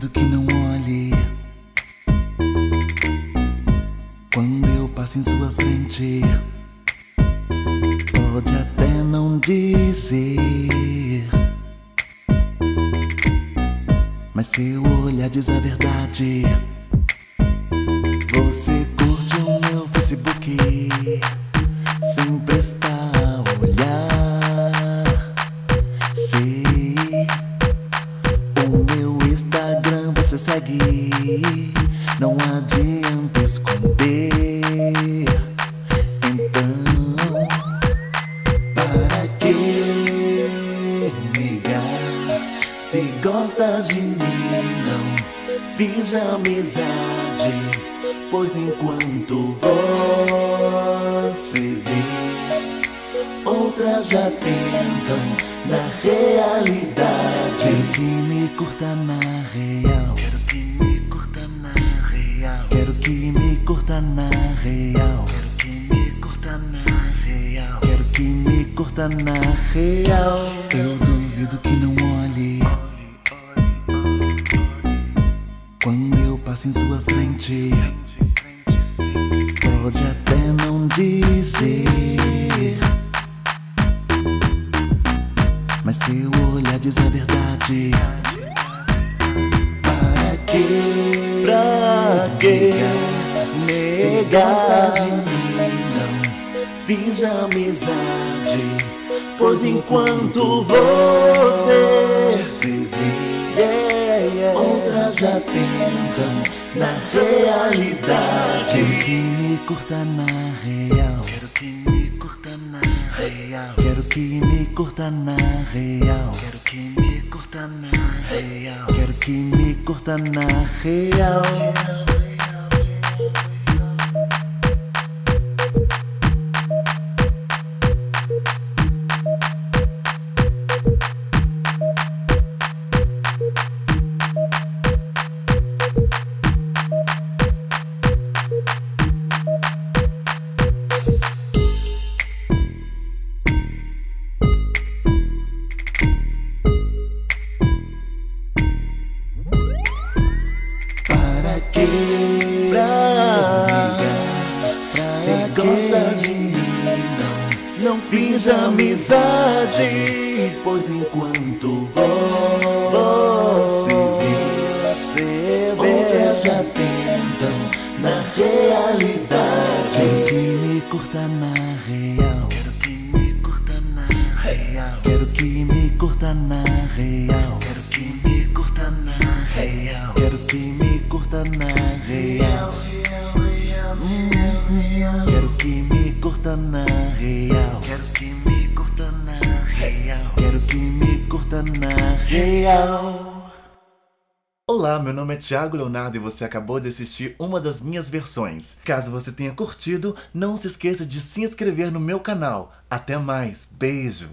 duvido que não olhe quando eu passo em sua frente. Pode até não dizer, mas seu olhar diz a verdade. Você curte o meu Facebook sem prestar a olhar. Sei, o meu Instagram você segue, não adianta esconder. Então, para que negar? Se gosta de mim, não finja amizade, pois enquanto você vê, outras já tentam na realidade. Quero que me curta na real, quero que me curta na real, quero que me curta na real, quero que me curta na real, quero que me curta na real. Eu duvido que não olhe quando eu passo em sua frente. Pode até não dizer, mas seu olhar diz a verdade. Para que negar? Se gosta de mim, não finja amizade, pois enquanto você se vê, outras já tentam na realidade. Quero que me curta na real, quero que me curta na real, quero que me curta na real, quero que me curta na real, quero que me curta na real. Se gosta de mim, não finja amizade, pois enquanto você vê, outras já tentam na realidade. Quero que me curta na real, quero que me curta na real, quero que me curta na real, quero que me curta na real, quero que me curta na real. Quero que me curta na real, quero que me curta na real, quero que me curta na real. Olá, meu nome é Tiago Leonardo e você acabou de assistir uma das minhas versões. Caso você tenha curtido, não se esqueça de se inscrever no meu canal. Até mais, beijo!